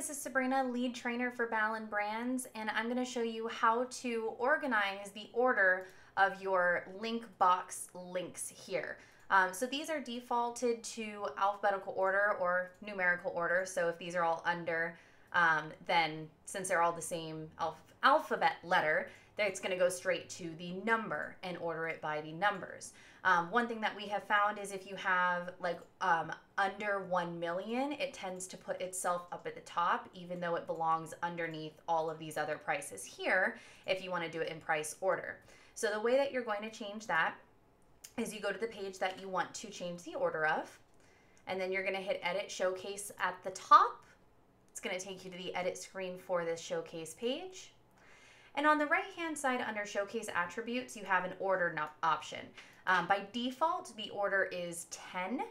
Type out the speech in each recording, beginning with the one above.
this is Sabrina, lead trainer for Ballen Brands, and I'm going to show you how to organize the order of your link box links here. So these are defaulted to alphabetical order or numerical order. So if these are all under, then since they're all the same alphabet letter, it's going to go straight to the number and order it by the numbers. One thing that we have found is if you have like under 1 million, it tends to put itself up at the top, even though it belongs underneath all of these other prices here, if you want to do it in price order. So the way that you're going to change that is you go to the page that you want to change the order of, and then you're going to hit edit showcase at the top. It's going to take you to the edit screen for this showcase page. And on the right-hand side under Showcase Attributes, you have an order option. By default, the order is 10.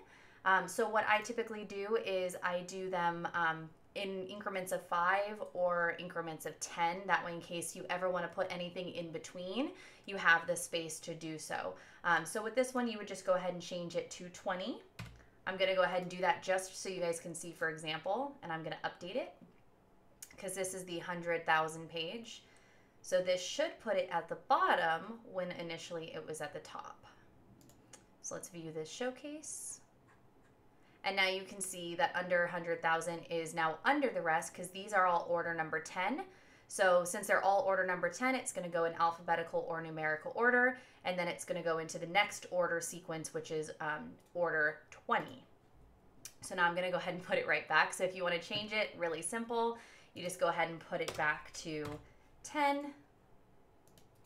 So what I typically do is I do them in increments of 5 or increments of 10. That way, in case you ever want to put anything in between, you have the space to do so. So with this one, you would just go ahead and change it to 20. I'm going to go ahead and do that just so you guys can see, for example, and I'm going to update it because this is the 100,000 page. So this should put it at the bottom when initially it was at the top. So let's view this showcase. And now you can see that under 100,000 is now under the rest because these are all order number 10. So since they're all order number 10, it's going to go in alphabetical or numerical order. And then it's going to go into the next order sequence, which is order 20. So now I'm going to go ahead and put it right back. So if you want to change it, really simple, you just go ahead and put it back to 10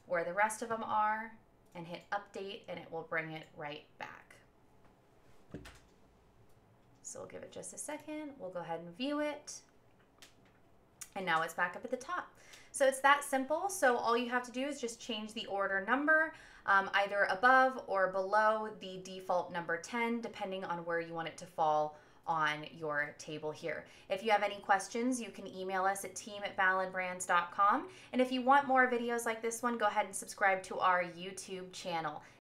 where the rest of them are and hit update, and it will bring it right back. So we'll give it just a second. We'll go ahead and view it, and now it's back up at the top. So it's that simple. So all you have to do is just change the order number either above or below the default number 10, depending on where you want it to fall on your table here. If you have any questions, you can email us at team@ballenbrands.com. And if you want more videos like this one, go ahead and subscribe to our YouTube channel.